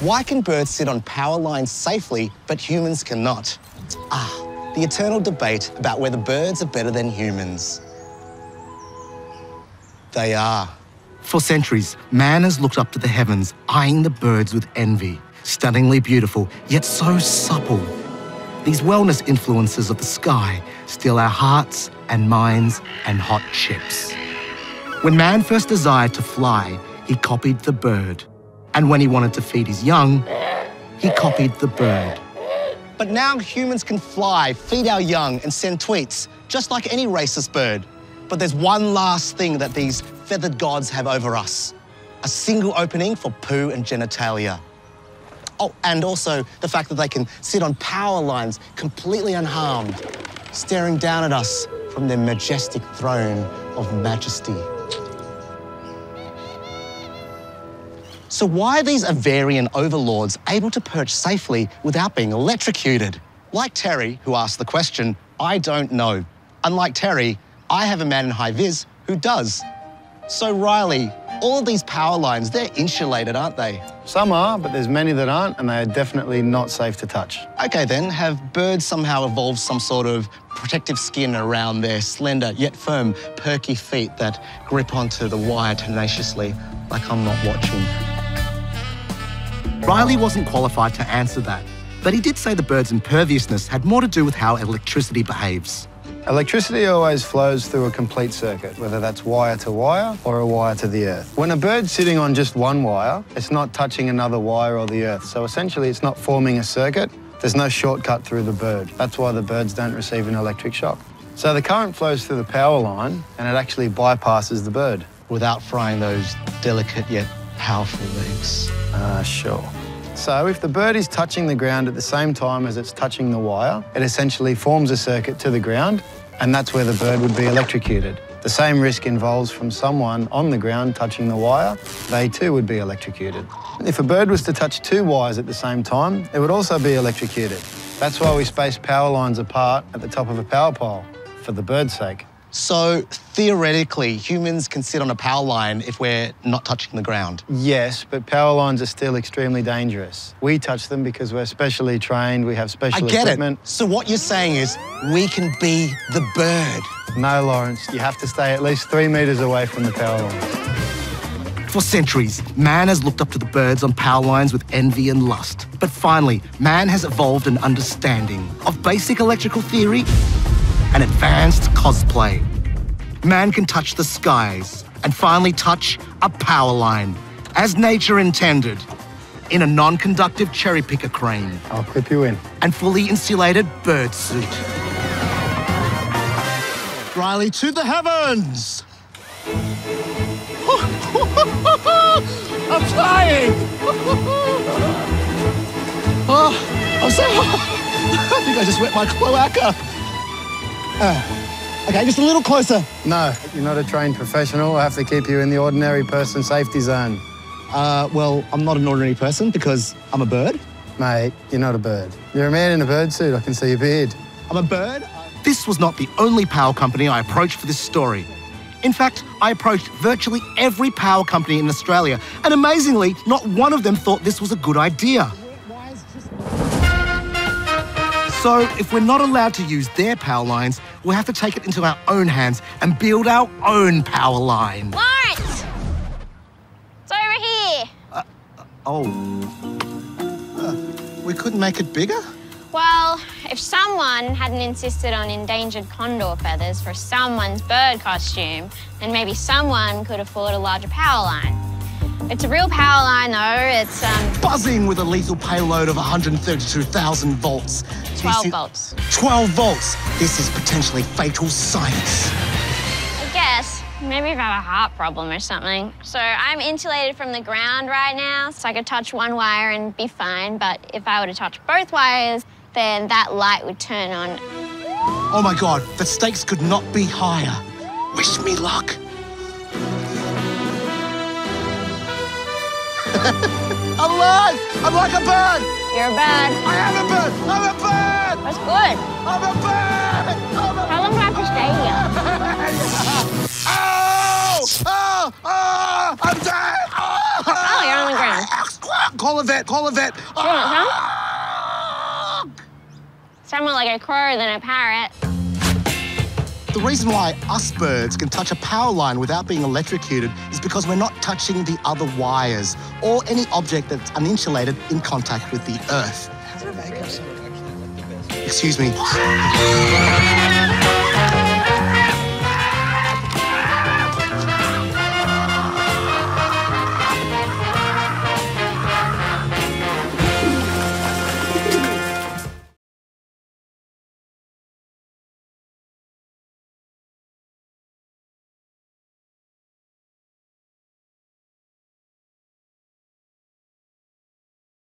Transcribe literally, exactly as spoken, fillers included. Why can birds sit on power lines safely, but humans cannot? Ah, the eternal debate about whether birds are better than humans. They are. For centuries, man has looked up to the heavens, eyeing the birds with envy. Stunningly beautiful, yet so supple. These wellness influences of the sky steal our hearts and minds and hot chips. When man first desired to fly, he copied the bird. And when he wanted to feed his young, he copied the bird. But now humans can fly, feed our young, and send tweets, just like any racist bird. But there's one last thing that these feathered gods have over us. A single opening for poo and genitalia. Oh, and also the fact that they can sit on power lines completely unharmed, staring down at us from their majestic throne of majesty. So why are these avian overlords able to perch safely without being electrocuted? Like Terry, who asked the question, I don't know. Unlike Terry, I have a man in high vis who does. So Riley, all of these power lines, they're insulated, aren't they? Some are, but there's many that aren't, and they are definitely not safe to touch. Okay then, have birds somehow evolved some sort of protective skin around their slender, yet firm, perky feet that grip onto the wire tenaciously, like I'm not watching? Riley wasn't qualified to answer that, but he did say the bird's imperviousness had more to do with how electricity behaves. Electricity always flows through a complete circuit, whether that's wire to wire or a wire to the earth. When a bird's sitting on just one wire, it's not touching another wire or the earth, so essentially it's not forming a circuit. There's no shortcut through the bird. That's why the birds don't receive an electric shock. So the current flows through the power line and it actually bypasses the bird. Without frying those delicate yet powerful legs. Ah, uh, sure. So if the bird is touching the ground at the same time as it's touching the wire, it essentially forms a circuit to the ground, and that's where the bird would be electrocuted. The same risk involves from someone on the ground touching the wire, they too would be electrocuted. If a bird was to touch two wires at the same time, it would also be electrocuted. That's why we space power lines apart at the top of a power pole, for the bird's sake. So, theoretically, humans can sit on a power line if we're not touching the ground? Yes, but power lines are still extremely dangerous. We touch them because we're specially trained, we have special equipment. I get equipment. it. So what you're saying is, we can be the bird. No, Lawrence, you have to stay at least three metres away from the power line. For centuries, man has looked up to the birds on power lines with envy and lust. But finally, man has evolved an understanding of basic electrical theory and advanced cosplay. Man can touch the skies and finally touch a power line, as nature intended, in a non-conductive cherry picker crane. I'll clip you in. And fully insulated bird suit. Riley, to the heavens! I'm flying! Oh, I'm so hot! I think I just wet my cloaca. Uh, okay, just a little closer. No, you're not a trained professional. I have to keep you in the ordinary person safety zone. Uh, well, I'm not an ordinary person because I'm a bird. Mate, you're not a bird. You're a man in a bird suit. I can see your beard. I'm a bird. This was not the only power company I approached for this story. In fact, I approached virtually every power company in Australia, and amazingly, not one of them thought this was a good idea. So, if we're not allowed to use their power lines, we'll have to take it into our own hands and build our own power line. Lawrence! It's over here. Uh, uh, oh. Uh, we couldn't make it bigger? Well, if someone hadn't insisted on endangered condor feathers for someone's bird costume, then maybe someone could afford a larger power line. It's a real power line, though. It's, um... buzzing with a lethal payload of one hundred thirty-two thousand volts. twelve volts. twelve volts. This is potentially fatal science. I guess. Maybe I've had a heart problem or something. So I'm insulated from the ground right now, so I could touch one wire and be fine. But if I were to touch both wires, then that light would turn on. Oh, my God. The stakes could not be higher. Wish me luck. Alive! I'm like a bird! You're a bird. I am a bird! I'm a bird! That's good. I'm a bird! I'm a How long do I have to stay here? Oh! Oh! Oh! I'm dying! Oh! Oh, you're on the ground. Fuck! Call a vet! Call a vet! Fuck! Huh? Sounded like a crow than a parrot. The reason why us birds can touch a power line without being electrocuted is because we're not touching the other wires or any object that's uninsulated in contact with the earth. Excuse me.